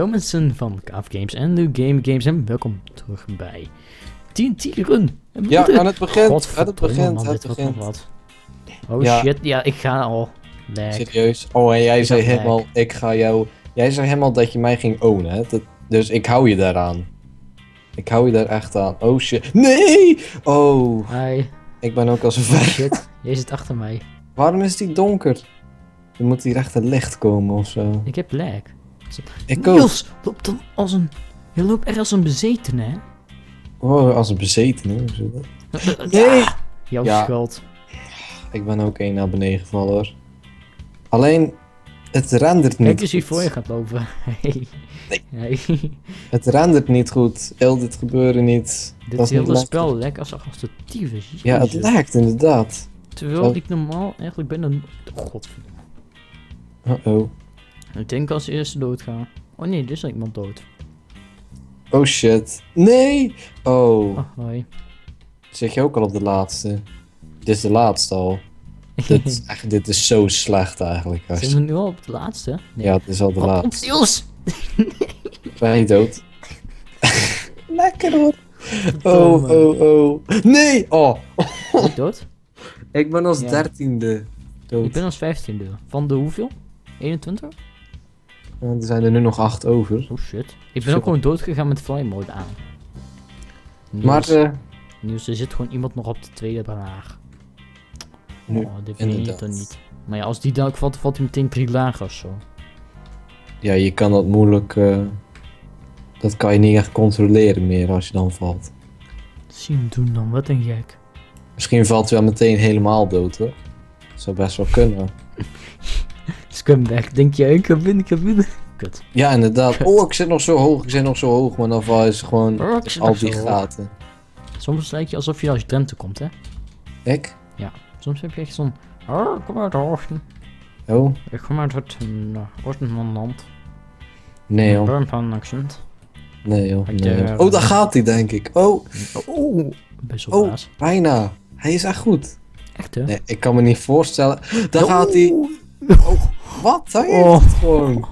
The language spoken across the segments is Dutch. Yo mensen van Kaf Games en New Game Games en welkom terug bij Tien Tieren. Ja, aan het begin. Aan het begin. Oh ja. Shit, ja, ik ga al. Lek. Serieus? Oh, en jij zei helemaal, ik ga jou... Jij zei helemaal dat je mij ging ownen, hè? Dus ik hou je daaraan. Ik hou je daar echt aan. Oh shit. Nee! Oh. Hi. Ik ben ook als een vijf. Shit, jij zit achter mij. Waarom is die donker? Er moet hier echt een licht komen ofzo. Ik heb lag. Ik ook. Niels, loop dan als een... Je loopt echt als een bezetene, hè? Oh, als een bezetene? Hoe zit dat? Nee! Jouw schuld. Ik ben ook 1 naar beneden gevallen, hoor. Alleen, het rendert niet. Kijk eens hier voor je gaat lopen. Hey. Nee. Het rendert niet goed. Heel dit gebeuren niet. Dit is heel het spel lekt als de tyfus is. Jezus. Ja, het lekt inderdaad. Terwijl ik normaal eigenlijk ben dan... Oh, godverdomme. Uh-oh. Ik denk als eerste doodgaan. Oh nee, er is al iemand dood. Oh shit. Nee! Oh. Hoi. Zeg je ook al op de laatste? Dit is de laatste al. Dit is zo slecht eigenlijk. Zijn we nu al op de laatste? Nee. Ja, het is al de laatste. Niels! Ben je dood? Lekker hoor. Oh, oh, oh. Nee! Oh! Ben je dood? Ik ben als 13e dood. Ik ben als 15e. Van de hoeveel? 21? Er zijn er nu nog 8 over. Oh shit. Ik ben ook gewoon dood gegaan met fly mode aan. Niels, maar... Niels, er zit gewoon iemand nog op de 2e laag. Nu, oh, dit weet ik dan niet. Maar ja, als die duik valt, valt hij meteen 3 lagen of zo. Ja, je kan dat moeilijk... dat kan je niet echt controleren meer als je dan valt. Zien doen dan, wat een gek. Misschien valt hij wel meteen helemaal dood, hoor. Dat zou best wel kunnen. Scumbag, denk jij, ik ga winnen, ik ga winnen. Kut. Ja, inderdaad. Kut. Oh, ik zit nog zo hoog, maar dan val je gewoon al die gaten. Soms lijkt je alsof je als Drenthe komt, hè? Ik? Ja. Soms heb je echt zo'n... Oh, kom uit de oorten. Oh? Ik kom uit het Oostenland. Nee, joh. Een van accent. Nee, joh. Oh, daar gaat hij, denk ik. Oh. Oh. Best wel baas. Oh, bijna. Hij is echt goed. Echt, hè? Nee, ik kan me niet voorstellen. Daar gaat hij. Oh, wat? Hij heeft het gewoon.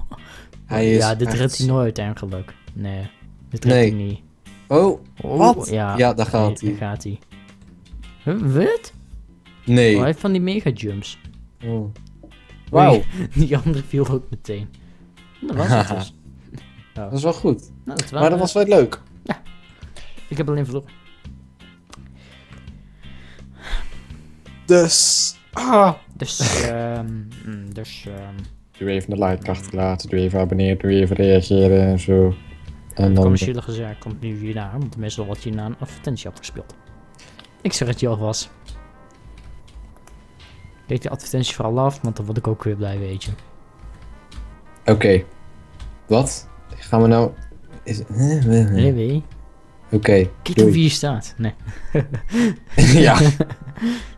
Hij is dit redt hij nooit eigenlijk. Nee, dit redt hij niet. Oh, wat? Ja, daar gaat hij. Huh, wat? Nee. Hij heeft van die mega jumps. Oh. Wauw. Die andere viel ook meteen. Dat was het dus. Dat is wel goed. Nou, dat maar dat was wel leuk. Ja. Ik heb alleen verloren. Dus... Ah. Doe even de like achterlaten, doe even abonneren, doe even reageren en zo. En dan... Commerciële gezegd komt nu weer naar, want meestal wordt hierna een advertentie afgespeeld. Ik zeg het je alvast. Kijk de advertentie vooral af, want dan word ik ook weer blij, weet je. Oké. Wat? Gaan we nou... Is... Nee. Oké. Kijk doei. Hoe wie je staat. Nee. Ja.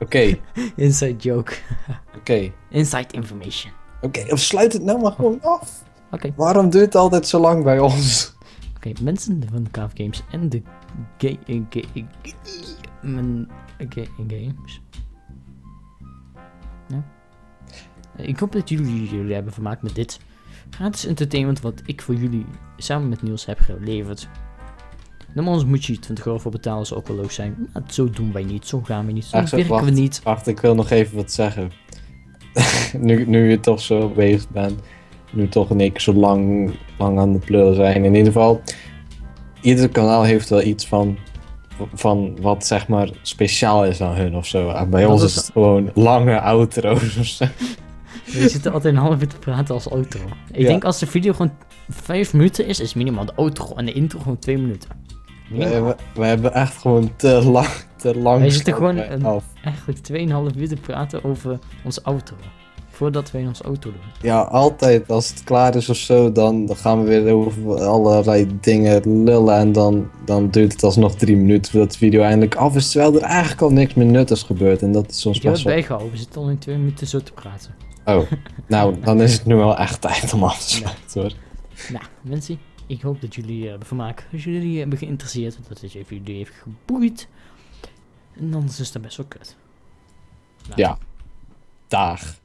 Oké. Inside joke. Oké. Inside information. Oké, of sluit het nou maar gewoon af. Oké. Waarom duurt het altijd zo lang bij ons? Oké, mensen van de Kaf Games en de Games. Ja. Ik hoop dat jullie hebben vermaakt met dit gratis entertainment wat ik voor jullie samen met Niels heb geleverd. Normaal moet je 20 euro voor betalen, zou ook wel leuk zijn. Maar zo doen wij niet, zo gaan we niet, zo werken we niet. Wacht, ik wil nog even wat zeggen. nu je toch zo bezig bent, nu toch en ik zo lang aan de pleuren zijn. In ieder geval, ieder kanaal heeft wel iets van wat zeg maar speciaal is aan hun ofzo. En bij ons is het gewoon lange outro's ofzo. We zitten altijd een half uur te praten als outro. Ik denk als de video gewoon 5 minuten is minimaal de outro en de intro gewoon 2 minuten. We hebben echt gewoon te lang. We zitten gewoon eigenlijk 2,5 uur te praten over onze outro. Voordat wij ons auto doen. Ja, altijd als het klaar is of zo, dan gaan we weer over allerlei dingen lullen. En dan duurt het alsnog 3 minuten voordat de video eindelijk af is. Terwijl er eigenlijk al niks meer nuttigs gebeurt. En dat is soms best wel... We zitten al in 2 minuten zo te praten. Oh, nou dan is het nu wel echt tijd om af te sluiten, hoor. Nou, mensen, ik hoop dat jullie vermaak, als jullie hebben geïnteresseerd, dat het jullie heeft geboeid. En anders is dat best wel kut. Nou. Ja. Daag.